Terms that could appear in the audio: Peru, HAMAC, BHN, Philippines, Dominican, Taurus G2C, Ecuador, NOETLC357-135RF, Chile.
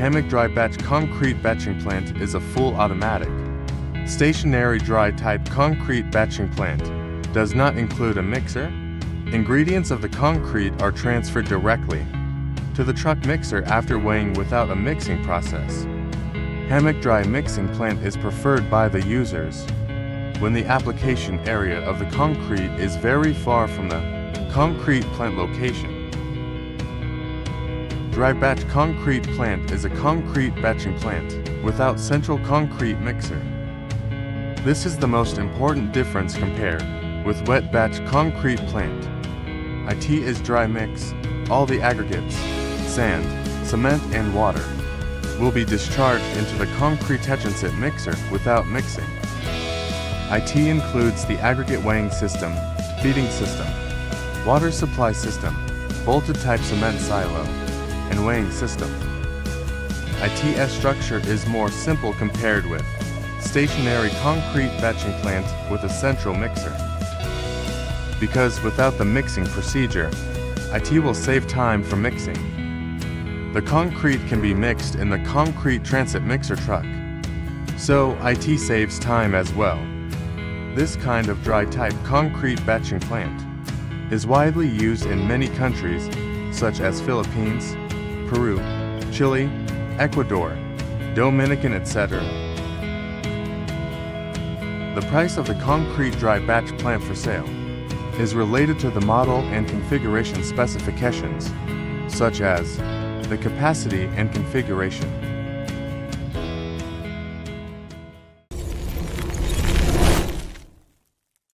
HAMAC dry batch concrete batching plant is a full automatic, stationary dry type concrete batching plant, does not include a mixer. Ingredients of the concrete are transferred directly to the truck mixer after weighing without a mixing process. HAMAC dry mixing plant is preferred by the users when the application area of the concrete is very far from the concrete plant location. Dry batch concrete plant is a concrete batching plant without central concrete mixer. This is the most important difference compared with wet batch concrete plant. It is dry mix. All the aggregates, sand, cement and water will be discharged into the concrete aggregate mixer without mixing. It includes the aggregate weighing system, feeding system, water supply system, bolted type cement silo, and weighing system. Its structure is more simple compared with stationary concrete batching plant with a central mixer, because without the mixing procedure, it will save time for mixing. The concrete can be mixed in the concrete transit mixer truck, so it saves time as well. This kind of dry type concrete batching plant is widely used in many countries such as Philippines, Peru, Chile, Ecuador, Dominican, etc. The price of the concrete dry batch plant for sale is related to the model and configuration specifications, such as the capacity and configuration.